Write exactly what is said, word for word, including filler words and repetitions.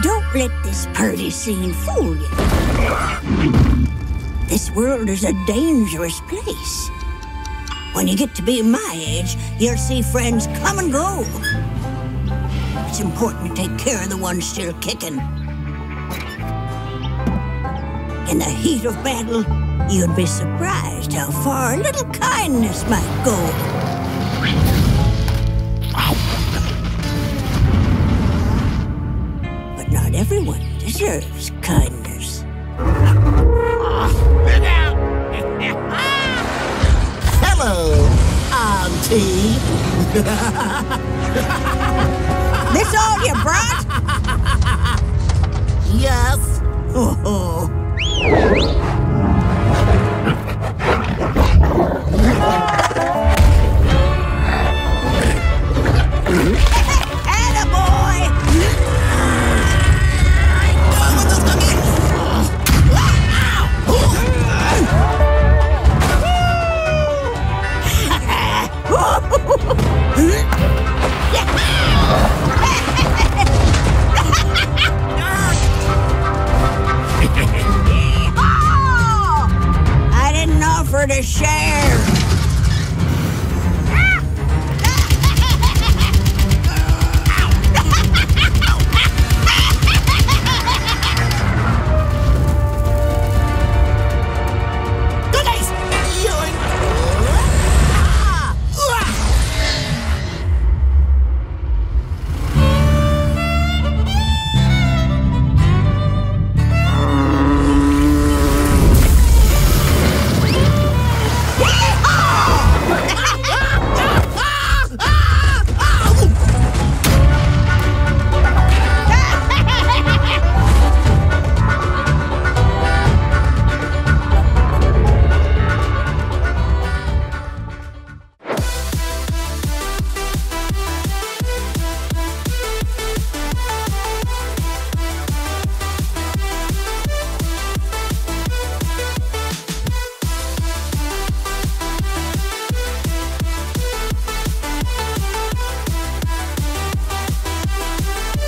Don't let this party scene fool you. This world is a dangerous place. When you get to be my age, you'll see friends come and go. It's important to take care of the ones still kicking. In the heat of battle, you'd be surprised how far a little kindness might go. But not everyone deserves kindness. Hello, Auntie. This all you brought? Yes. Oh.